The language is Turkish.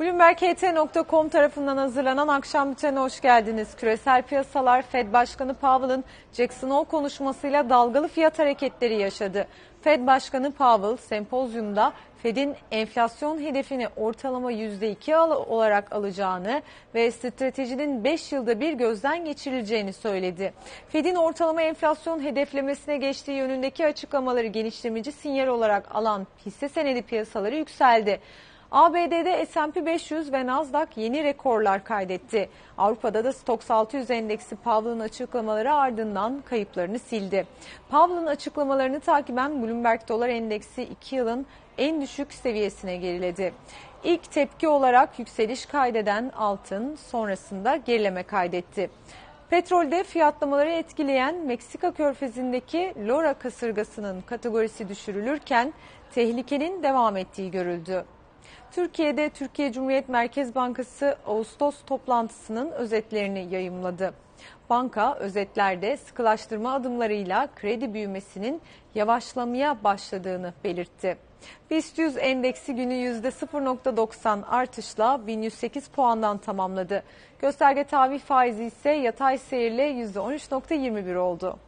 BloombergHT.com tarafından hazırlanan akşam bültenine hoş geldiniz. Küresel piyasalar Fed Başkanı Powell'ın Jackson Hole konuşmasıyla dalgalı fiyat hareketleri yaşadı. Fed Başkanı Powell sempozyumda Fed'in enflasyon hedefini ortalama %2 olarak alacağını ve stratejinin 5 yılda bir gözden geçirileceğini söyledi. Fed'in ortalama enflasyon hedeflemesine geçtiği yönündeki açıklamaları genişlemeci sinyal olarak alan hisse senedi piyasaları yükseldi. ABD'de S&P 500 ve Nasdaq yeni rekorlar kaydetti. Avrupa'da da Stoxx 600 endeksi Powell'ın açıklamaları ardından kayıplarını sildi. Powell'ın açıklamalarını takiben Bloomberg Dolar Endeksi 2 yılın en düşük seviyesine geriledi. İlk tepki olarak yükseliş kaydeden altın sonrasında gerileme kaydetti. Petrolde fiyatlamaları etkileyen Meksika körfezindeki Laura kasırgasının kategorisi düşürülürken tehlikenin devam ettiği görüldü. Türkiye'de Türkiye Cumhuriyet Merkez Bankası Ağustos toplantısının özetlerini yayımladı. Banka özetlerde sıkılaştırma adımlarıyla kredi büyümesinin yavaşlamaya başladığını belirtti. BIST 100 endeksi günü %0,90 artışla 1108 puandan tamamladı. Gösterge tahvil faizi ise yatay seyirle %13,21 oldu.